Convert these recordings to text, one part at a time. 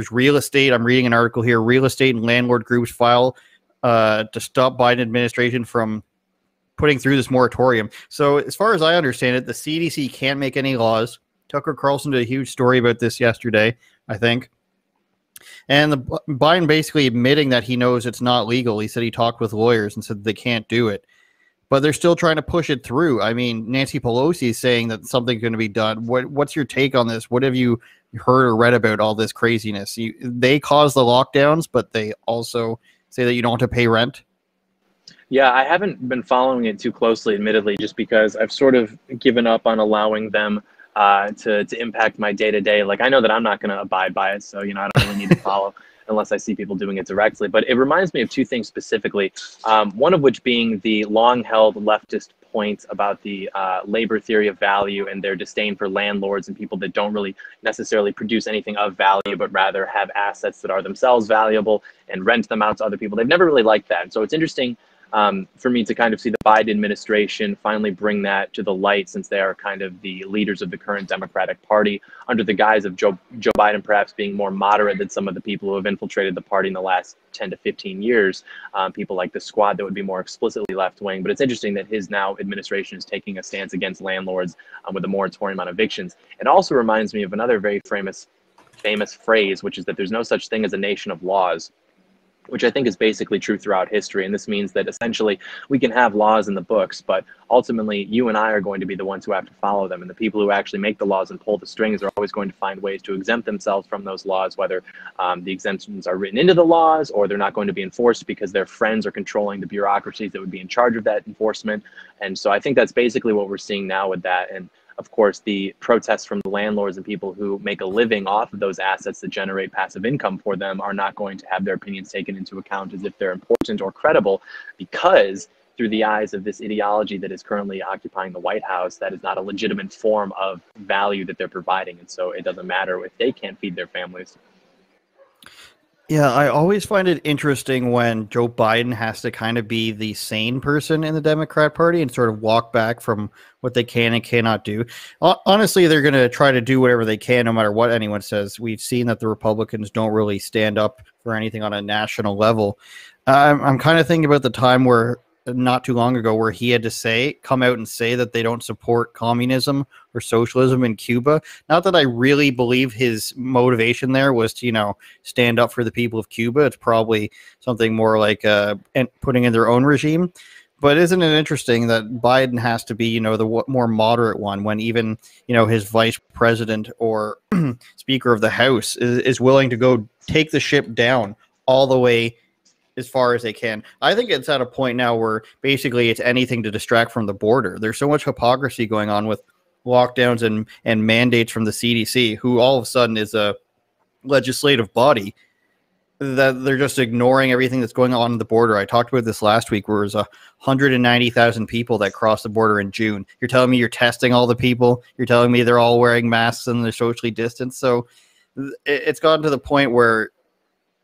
There's real estate. I'm reading an article here. Real estate and landlord groups file to stop Biden administration from putting through this moratorium. So as far as I understand it, the CDC can't make any laws. Tucker Carlson did a huge story about this yesterday, I think. And Biden basically admitting that he knows it's not legal. He said he talked with lawyers and said they can't do it. But they're still trying to push it through. I mean, Nancy Pelosi is saying that something's going to be done. What's your take on this? What have you heard or read about all this craziness? They caused the lockdowns, but they also say that you don't have to pay rent. Yeah, I haven't been following it too closely, admittedly, just because I've sort of given up on allowing them to impact my day-to-day. Like, I know that I'm not going to abide by it, so, you know, I don't really need to follow unless I see people doing it directly. But it reminds me of two things specifically, one of which being the long-held leftist point about the labor theory of value and their disdain for landlords and people that don't really necessarily produce anything of value, but rather have assets that are themselves valuable and rent them out to other people. They've never really liked that. So it's interesting for me to kind of see the Biden administration finally bring that to the light, since they are kind of the leaders of the current Democratic Party under the guise of Joe Biden perhaps being more moderate than some of the people who have infiltrated the party in the last 10 to 15 years, people like the Squad that would be more explicitly left-wing. But it's interesting that his now administration is taking a stance against landlords with a moratorium on evictions. It also reminds me of another very famous phrase, which is that there's no such thing as a nation of laws, which I think is basically true throughout history. And this means that essentially we can have laws in the books, but ultimately you and I are going to be the ones who have to follow them. And the people who actually make the laws and pull the strings are always going to find ways to exempt themselves from those laws, whether the exemptions are written into the laws or they're not going to be enforced because their friends are controlling the bureaucracies that would be in charge of that enforcement. And so I think that's basically what we're seeing now with that. And of course, the protests from the landlords and people who make a living off of those assets that generate passive income for them are not going to have their opinions taken into account as if they're important or credible, because through the eyes of this ideology that is currently occupying the White House, that is not a legitimate form of value that they're providing. And so it doesn't matter if they can't feed their families. Yeah, I always find it interesting when Joe Biden has to kind of be the sane person in the Democrat Party and sort of walk back from what they can and cannot do. Honestly, they're going to try to do whatever they can, no matter what anyone says. We've seen that the Republicans don't really stand up for anything on a national level. I'm kind of thinking about the time where not too long ago where he had to come out and say that they don't support communism or socialism in Cuba. Not that I really believe his motivation there was to, you know, stand up for the people of Cuba. It's probably something more like putting in their own regime. But isn't it interesting that Biden has to be, you know, the more moderate one when even, you know, his vice president or Speaker of the House is willing to go take the ship down all the way as far as they can. I think it's at a point now where basically it's anything to distract from the border. There's so much hypocrisy going on with lockdowns and mandates from the CDC, who all of a sudden is a legislative body, that they're just ignoring everything that's going on the border. I talked about this last week, where there's 190,000 people that crossed the border in June. You're telling me you're testing all the people? You're telling me they're all wearing masks and they're socially distanced? So it's gotten to the point where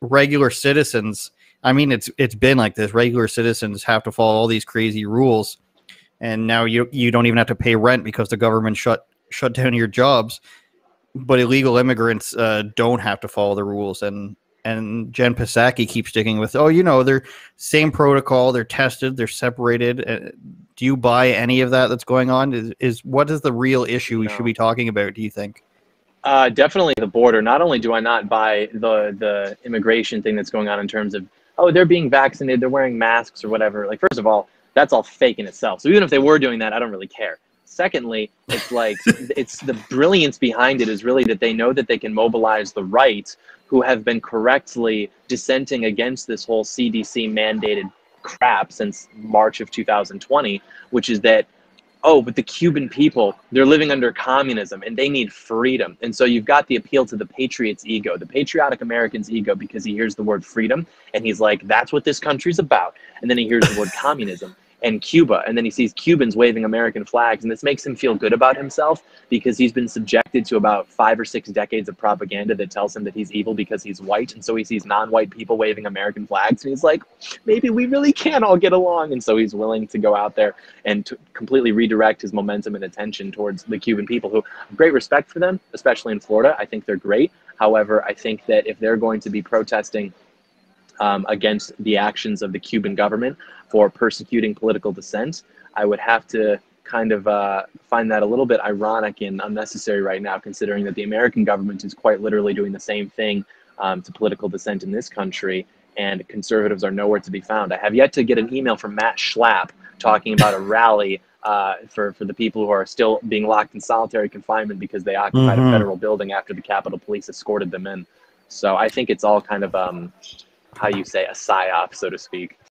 regular citizens, I mean, it's been like this. Regular citizens have to follow all these crazy rules, and now you don't even have to pay rent because the government shut down your jobs. But illegal immigrants don't have to follow the rules, and Jen Psaki keeps sticking with, oh, you know, they're same protocol, they're tested, they're separated. Do you buy any of that that's going on? Is what is the real issue we should be talking about, do you think? Definitely the border. Not only do I not buy the immigration thing that's going on in terms of, oh, they're being vaccinated, they're wearing masks or whatever. Like, first of all, that's all fake in itself. So even if they were doing that, I don't really care. Secondly, it's like, it's the brilliance behind it is really that they know that they can mobilize the right, who have been correctly dissenting against this whole CDC mandated crap since March of 2020, which is that, oh, but the Cuban people, they're living under communism and they need freedom. And so you've got the appeal to the patriot's ego, the patriotic American's ego, because he hears the word freedom and he's like, that's what this country's about. And then he hears the word communism and Cuba, and then he sees Cubans waving American flags, and this makes him feel good about himself because he's been subjected to about 5 or 6 decades of propaganda that tells him that he's evil because he's white. And so he sees non-white people waving American flags and he's like, maybe we really can all get along. And so he's willing to go out there and to completely redirect his momentum and attention towards the Cuban people, who have great respect for them, especially in Florida. I think they're great. However, I think that if they're going to be protesting against the actions of the Cuban government for persecuting political dissent, I would have to kind of find that a little bit ironic and unnecessary right now, considering that the American government is quite literally doing the same thing to political dissent in this country, and conservatives are nowhere to be found. I have yet to get an email from Matt Schlapp talking about a rally for the people who are still being locked in solitary confinement because they occupied a federal building after the Capitol Police escorted them in. So I think it's all kind of, how you say, a psyop, so to speak.